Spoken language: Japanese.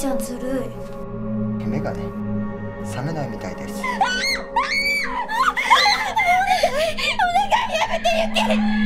ちゃんずるい。目がね、覚めないみたいです。お願いやめて、ゆき。